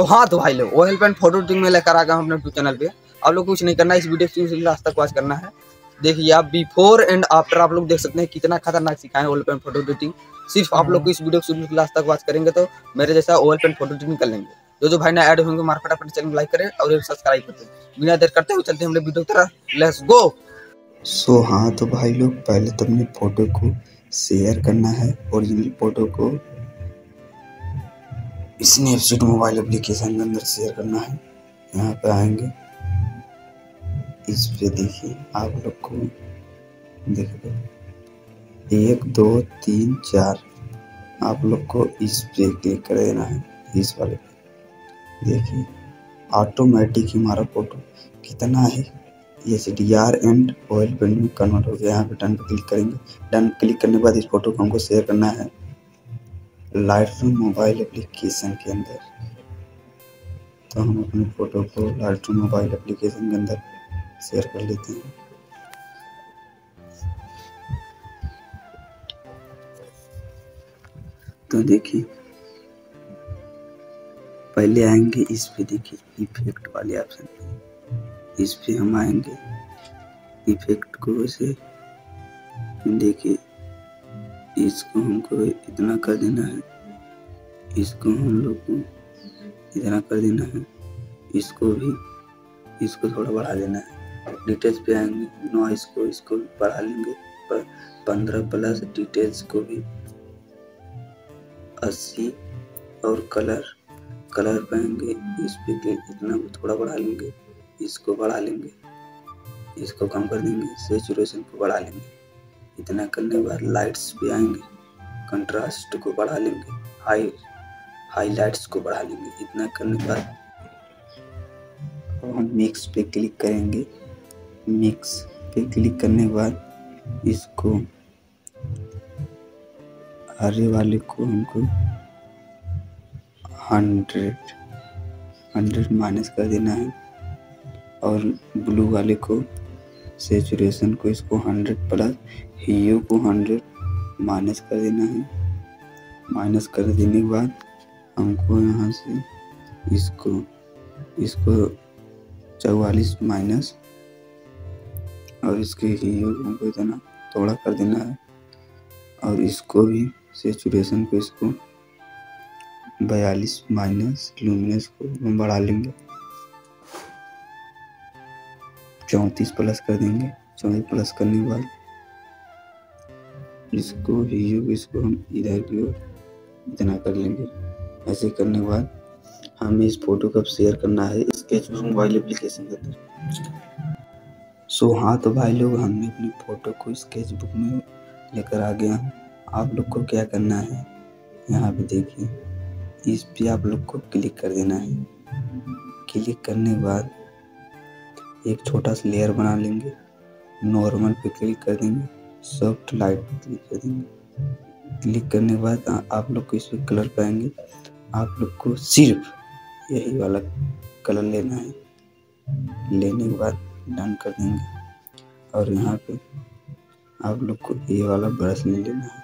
तो हाँ तो भाई लोग ऑयल पेंट फोटो शूटिंग में लेकर आ गया हम अपने चैनल पे। आप लोग कुछ नहीं करना है, इस वीडियो से लास्ट तक वॉच करना है। देखिए आप बिफोर एंड आफ्टर आप लोग देख सकते हैं कितना खतरनाक सिखाएं ऑयल पेंट फोटो शूटिंग। सिर्फ आप लोग को इस वीडियो को लास्ट तक वॉच करेंगे तो मेरे जैसा ऑयल पेंट फोटो शूटिंग कर लेंगे। जो भाई ना ऐड होंगे मार्केट अपने चैनल को लाइक करें और सब्सक्राइब कर दें। बिना देर करते हुए चलते हम लोग वीडियो की तरफ, लेट्स गो। सो हाँ तो भाई लोग पहले तो अपने फोटो को शेयर करना है, ओरिजिनल फोटो को स्नैपसीड मोबाइल एप्लीकेशन के अंदर शेयर करना है। यहाँ पे आएंगे, इस पे देखिए आप लोग को देखो 1 2 3 4 आप लोग को इस पे क्लिक कर देना है। इस वाले पे देखिए ऑटोमेटिक हमारा फोटो कितना है HDR एंड ऑयल पेंट में कन्वर्ट हो गया। यहाँ पे डन पे क्लिक करेंगे। डन क्लिक करने के बाद इस फोटो को हमको शेयर करना है लाइटरूम मोबाइल एप्लीकेशन के अंदर। तो हम अपने फ़ोटो को लाइटरूम मोबाइल एप्लीकेशन के अंदर शेयर कर लेते हैं। तो देखिए पहले आएंगे इस पे, देखिए इफेक्ट वाले ऑप्शन पे, इस पे हम आएंगे इफेक्ट को से देखिए इसको हमको इतना कर देना है, इसको हम लोग को इतना कर देना है, इसको भी इसको थोड़ा बढ़ा देना है। डिटेल्स पे आएंगे, नॉइस को इसको बढ़ा लेंगे 15+, डिटेल्स को भी 80 और कलर पे आएंगे, इस पे इतना थोड़ा बढ़ा लेंगे, इसको बढ़ा लेंगे, इसको कम कर देंगे, सैचुरेशन को बढ़ा लेंगे। इतना करने के बाद लाइट्स भी आएंगे, कंट्रास्ट को बढ़ा लेंगे, हाईलाइट्स को बढ़ा लेंगे। इतना करने के बाद हम मिक्स पे क्लिक करेंगे। मिक्स पे क्लिक करने के बाद इसको हरे वाले को हमको 100 माइनस कर देना है और ब्लू वाले को सेचुरेशन को इसको 100+, ह्यू को 100 माइनस कर देना है। माइनस कर देने के बाद हमको यहाँ से इसको 44 माइनस और इसके ह्यू को हमको इतना थोड़ा कर देना है और इसको भी सेचुरेशन को इसको 42 माइनस, ल्यूमिनेंस को बढ़ा लेंगे 34+ कर देंगे। 34+ करने के बाद इसको ह्यू इसको हम इधर की ओर इतना कर लेंगे। ऐसे करने के बाद हमें इस फोटो को शेयर करना है स्केचबुक मोबाइल एप्लीकेशन के अंदर। सो हाँ तो भाई लोग हमने अपनी फ़ोटो को स्केचबुक में लेकर आ गया। आप लोग को क्या करना है, यहाँ पे देखिए इस पर आप लोग को क्लिक कर देना है। क्लिक करने के बाद एक छोटा सा लेयर बना लेंगे, नॉर्मल पे क्लिक कर देंगे, सॉफ्ट लाइट पे क्लिक कर देंगे। क्लिक करने के बाद आप लोग को इस पर कलर पाएंगे, आप लोग को सिर्फ यही वाला कलर लेना है। लेने के बाद डन कर देंगे और यहाँ पे आप लोग को ये वाला ब्रश ले लेना है।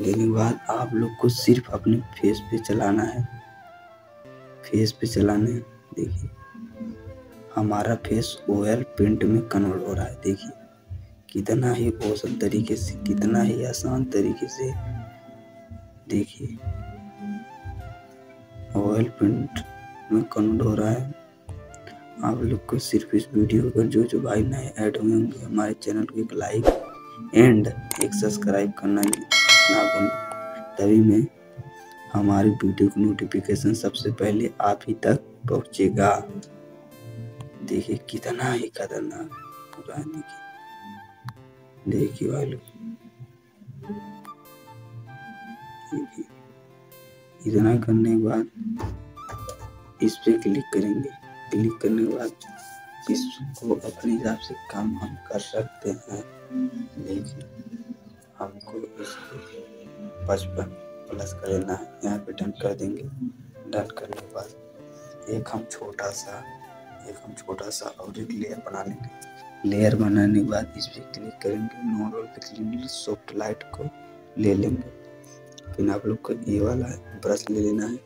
लेने के बाद आप लोग को सिर्फ अपने फेस पे चलाना है। फेस पे चलाने देखिए हमारा फेस ऑयल पेंट में कन्वर्ट हो रहा है। देखिए कितना ही औसम तरीके से, कितना ही आसान तरीके से देखिए ऑयल पेंट में कन्वर्ट हो रहा है। आप लोग को सिर्फ इस वीडियो पर जो भाई नए ऐड हुए होंगे हमारे चैनल को एक लाइक एंड एक सब्सक्राइब करना ना भूलें, तभी मैं हमारी वीडियो की नोटिफिकेशन सबसे पहले आप ही तक पहुँचेगा। देखिए कितना ही खतरनाक पूरा, देखिए भाई लोग इतना करने के बाद इस पे क्लिक करेंगे। क्लिक करने के बाद इसको अपने हिसाब से काम हम कर सकते हैं। देखिए हमको इसको 55+ कर लेना है, यहाँ पे डन कर देंगे। डन करने के बाद एक हम छोटा सा और एक लेयर बना लेंगे। लेयर बनाने के बाद इस पर क्लिक करेंगे, नॉर्मल पे क्लिक करेंगे, सॉफ्ट लाइट को ले लेंगे। फिर आप लोग को ये वाला ब्रश ले लेना है,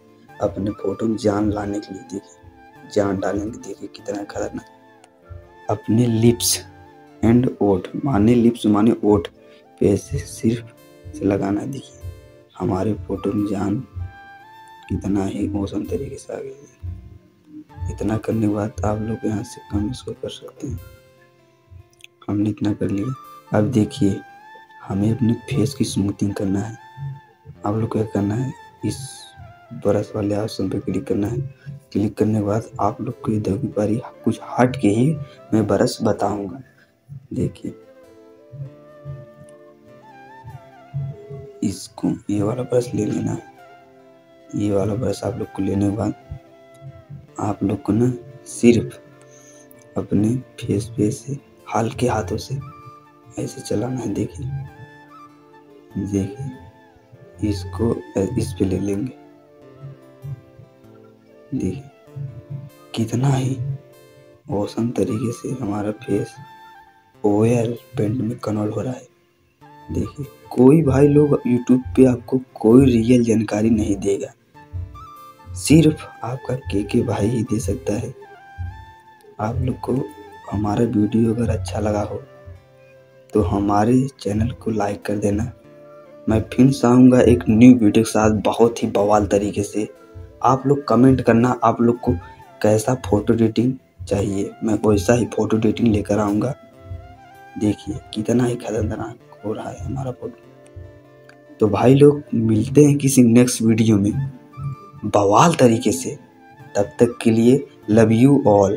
अपने फोटो में जान लाने के लिए। देखिए जान डालेंगे, देखिए कितना खतरनाक। अपने लिप्स एंड ओठ माने लिप्स माने ओठ पे ऐसे सिर्फ से लगाना। देखिए हमारे फोटो में जान कितना ही मौसम तरीके से आ गया। इतना करने के बाद आप लोग यहाँ से कम इसको कर सकते हैं। हमने इतना कर लिया। अब देखिए हमें अपने फेस की स्मूथिंग करना है। आप लोग क्या करना है, इस ब्रश वाले ऑप्शन पर क्लिक करना है। क्लिक करने के बाद आप लोग को इधर की बारी कुछ हट के ही मैं ब्रश बताऊंगा। देखिए इसको ये वाला ब्रश ले लेना है। ये वाला ब्रश आप लोग को लेने के बाद आप लोग को ना सिर्फ अपने फेस पे से हल्के हाथों से ऐसे चलाना है। देखिए देखिए इसको इस पे ले लेंगे। देखिए कितना ही औसम तरीके से हमारा फेस ओयल पेंट में कन्वर्ट हो रहा है। देखिए कोई भाई लोग यूट्यूब पे आपको कोई रियल जानकारी नहीं देगा, सिर्फ आपका के भाई ही दे सकता है। आप लोग को हमारा वीडियो अगर अच्छा लगा हो तो हमारे चैनल को लाइक कर देना। मैं फिर आऊँगा एक न्यू वीडियो के साथ बहुत ही बवाल तरीके से। आप लोग कमेंट करना आप लोग को कैसा फ़ोटो एडिटिंग चाहिए, मैं वैसा ही फ़ोटो एडिटिंग लेकर आऊँगा। देखिए कितना ही खतरनाक हो रहा है हमारा फोटो। तो भाई लोग मिलते हैं किसी नेक्स्ट वीडियो में बवाल तरीके से। तब तक के लिए लव यू ऑल।